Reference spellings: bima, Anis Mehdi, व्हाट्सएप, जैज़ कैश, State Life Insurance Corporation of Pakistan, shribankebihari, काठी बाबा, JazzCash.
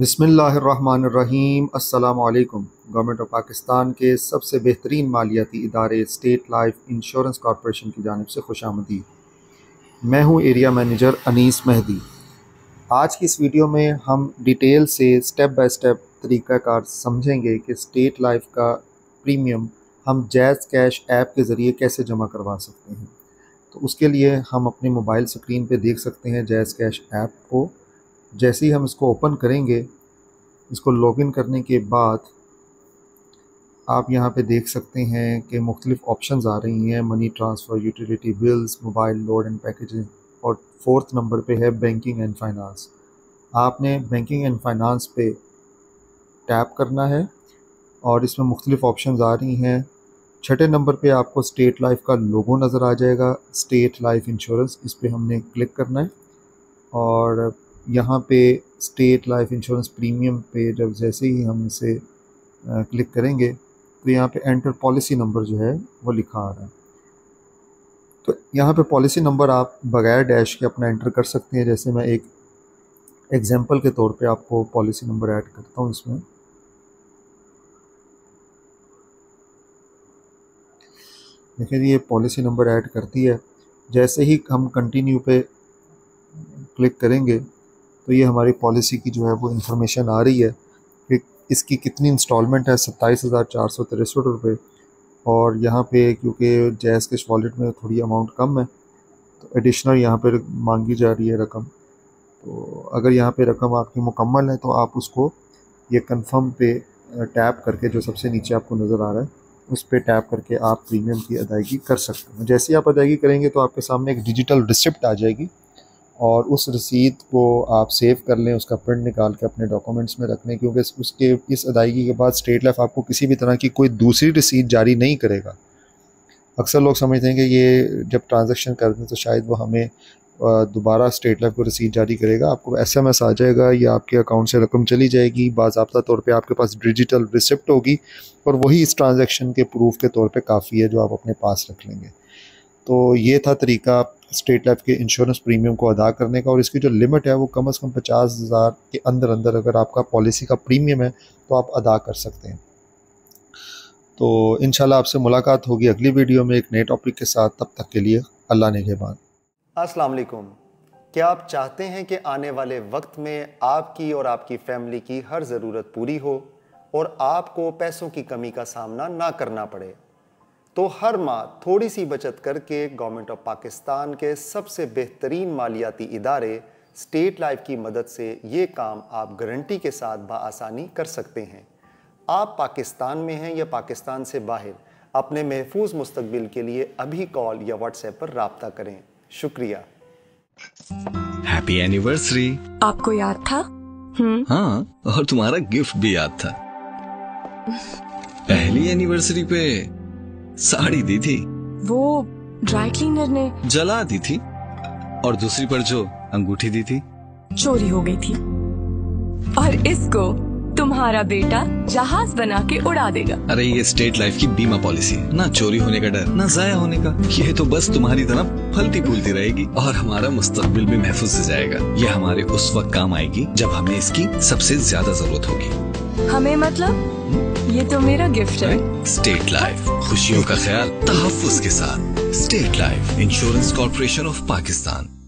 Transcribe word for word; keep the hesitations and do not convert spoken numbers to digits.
बिस्मिल्लाहिर्रहमानिर्रहीम। अस्सलामु अलैकुम। गवर्नमेंट ऑफ पाकिस्तान के सबसे बेहतरीन मालियाती इदारे स्टेट लाइफ इंश्योरेंस कॉर्पोरेशन की जानिब से खुशामदीद। मैं हूँ एरिया मैनेजर अनीस मेहदी। आज की इस वीडियो में हम डिटेल से स्टेप बाय स्टेप तरीक़ाकार समझेंगे कि स्टेट लाइफ का प्रीमियम हम जैज़ कैश ऐप के ज़रिए कैसे जमा करवा सकते हैं। तो उसके लिए हम अपने मोबाइल स्क्रीन पे देख सकते हैं जैज़ कैश ऐप को। जैसे ही हम इसको ओपन करेंगे, इसको लॉगिन करने के बाद आप यहाँ पे देख सकते हैं कि मुख्तलिफ़ ऑप्शंस आ रही हैं। Money transfer, utility bills, mobile load and packaging, और फोर्थ नंबर पे है बैंकिंग एंड फाइनेंस। आपने बैंकिंग एंड फाइनेंस पे टैप करना है और इसमें मुख्तलिफ़ ऑप्शंस आ रही हैं। छठे नंबर पे आपको स्टेट लाइफ का लोगो नज़र आ जाएगा, स्टेट लाइफ इंश्योरेंस, इस पर हमने क्लिक करना है। और यहाँ पे स्टेट लाइफ इंश्योरेंस प्रीमियम पे जब जैसे ही हम इसे क्लिक करेंगे तो यहाँ पे एंटर पॉलिसी नंबर जो है वो लिखा आ रहा है। तो यहाँ पे पॉलिसी नंबर आप बगैर डैश के अपना एंटर कर सकते हैं। जैसे मैं एक एग्जांपल के तौर पे आपको पॉलिसी नंबर ऐड करता हूँ इसमें। देखिए ये पॉलिसी नंबर ऐड करती है। जैसे ही हम कंटिन्यू पे क्लिक करेंगे तो ये हमारी पॉलिसी की जो है वो इंफॉर्मेशन आ रही है कि इसकी कितनी इंस्टॉलमेंट है, सत्ताईस हज़ार चार सौ तिरसठ रुपये। और यहाँ पे क्योंकि जैज़ कैश वॉलेट में थोड़ी अमाउंट कम है तो एडिशनल यहाँ पे मांगी जा रही है रकम। तो अगर यहाँ पे रकम आपकी मुकम्मल है तो आप उसको ये कन्फर्म पे टैप करके, जो सबसे नीचे आपको नज़र आ रहा है, उस पर टैप करके आप प्रीमियम की अदायगी कर सकते हैं। जैसे ही आप अदायगी करेंगे तो आपके सामने एक डिजिटल रिसिप्ट आ जाएगी और उस रसीद को आप सेव कर लें, उसका प्रिंट निकाल के अपने डॉक्यूमेंट्स में रख लें, क्योंकि उसके इस अदायगी के बाद स्टेट लाइफ आपको किसी भी तरह की कोई दूसरी रसीद जारी नहीं करेगा। अक्सर लोग समझते हैं कि ये जब ट्रांजैक्शन कर दें तो शायद वो हमें दोबारा स्टेट लाइफ को रसीद जारी करेगा। आपको एसएमएस आ जाएगा या आपके अकाउंट से रकम चली जाएगी। बाज़ाब्ता तौर पर आपके पास डिजिटल रिसिप्ट होगी और वही इस ट्रांजैक्शन के प्रूफ के तौर पर काफ़ी है, जो आप अपने पास रख लेंगे। तो ये था तरीका स्टेट लाइफ के इंश्योरेंस प्रीमियम को अदा करने का। और इसकी जो लिमिट है वो कम से कम पचास हज़ार के अंदर अंदर अगर आपका पॉलिसी का प्रीमियम है तो आप अदा कर सकते हैं। तो इंशाल्लाह आपसे मुलाकात होगी अगली वीडियो में एक नए टॉपिक के साथ। तब तक के लिए अल्लाह निगहबान। अस्सलाम वालेकुम। क्या आप चाहते हैं कि आने वाले वक्त में आपकी और आपकी फैमिली की हर ज़रूरत पूरी हो और आपको पैसों की कमी का सामना ना करना पड़े? तो हर माह थोड़ी सी बचत करके गवर्नमेंट ऑफ पाकिस्तान के सबसे बेहतरीन मालियाती इदारे स्टेट लाइफ की मदद से ये काम आप गारंटी के साथ बआसानी कर सकते हैं। आप पाकिस्तान में हैं या पाकिस्तान से बाहर, अपने महफूज मुस्तकबिल के लिए अभी कॉल या व्हाट्सएप पर राब्ता करें। शुक्रिया। Happy anniversary. आपको याद था? हुँ? हाँ, और तुम्हारा गिफ्ट भी याद था। पहली एनिवर्सरी पे साड़ी दी थी वो ड्राई क्लीनर ने जला दी थी, और दूसरी पर जो अंगूठी दी थी चोरी हो गई थी, और इसको तुम्हारा बेटा जहाज बना के उड़ा देगा। अरे ये स्टेट लाइफ की बीमा पॉलिसी है, ना चोरी होने का डर, ना जाया होने का। ये तो बस तुम्हारी तरह फलती फूलती रहेगी और हमारा मुस्तकबिल भी महफूज हो जाएगा। ये हमारे उस वक्त काम आएगी जब हमें इसकी सबसे ज्यादा जरूरत होगी। हमें मतलब? ये तो मेरा गिफ्ट है। स्टेट लाइफ, खुशियों का ख्याल तहफ़्फ़ुज़ के साथ। State life insurance corporation of Pakistan.